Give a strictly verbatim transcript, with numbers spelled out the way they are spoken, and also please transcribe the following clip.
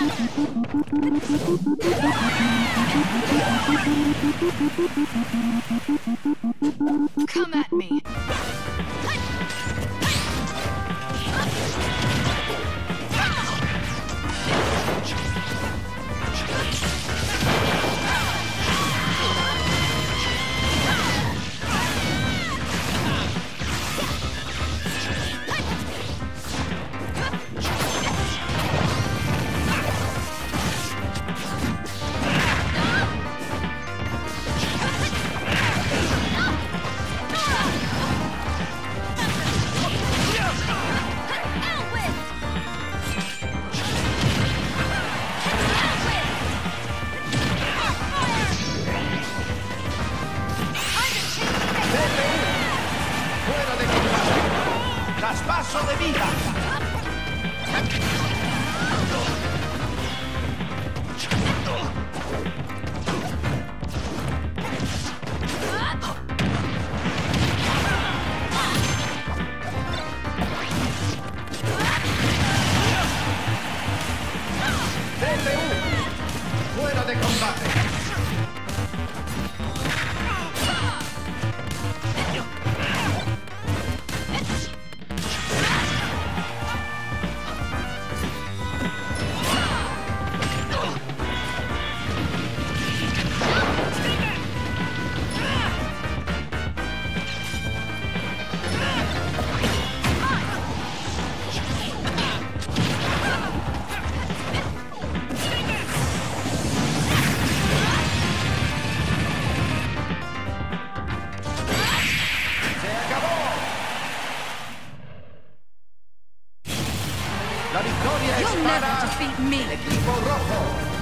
Come at me. You'll never defeat me.